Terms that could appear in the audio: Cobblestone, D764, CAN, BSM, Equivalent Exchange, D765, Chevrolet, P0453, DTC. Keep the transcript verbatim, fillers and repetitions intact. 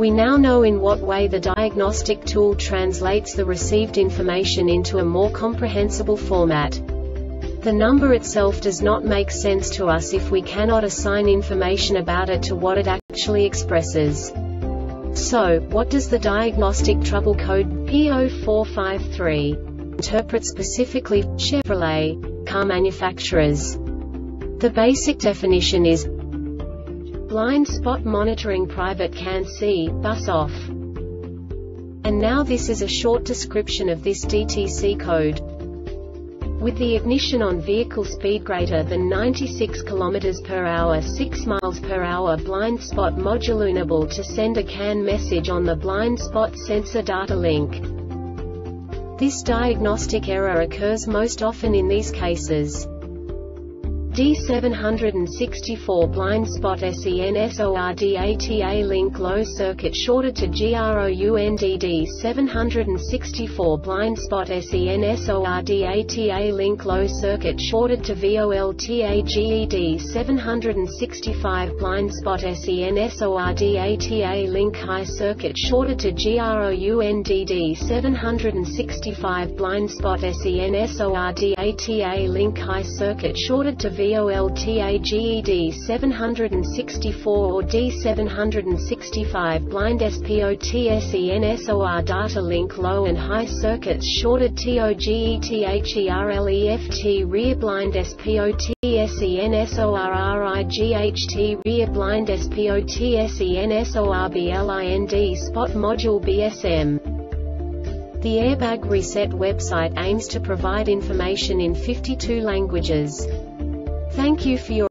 We now know in what way the diagnostic tool translates the received information into a more comprehensible format. The number itself does not make sense to us if we cannot assign information about it to what it actually expresses. So, what does the diagnostic trouble code P zero four five three interpret specifically Chevrolet car manufacturers? The basic definition is blind spot monitoring, private C A N C, bus off. And now this is a short description of this D T C code. With the ignition on, vehicle speed greater than ninety-six kilometers per hour, six miles per hour, blind spot module unable to send a C A N message on the blind spot sensor data link. This diagnostic error occurs most often in these cases: D seven sixty-four blind spot SENSORDATA link low circuit shorted to ground. D seven sixty-four blind spot SENSORDATA link low circuit shorted to VOLTAGED. D seven sixty-five blind spot SENSORDATA link high circuit shorted to ground. D seven sixty-five blind spot SENSORDATA link high circuit shorted to VOLTAGED. seven sixty-four or D seven sixty-five blind SPOTSENSOR data link low and high circuits shorted TOGETHERLEFT rear blind SPOTSENSORRIGHT rear blind SPOTSENSORBLIND spot module B S M. The Airbag Reset website aims to provide information in fifty-two languages. Thank you for your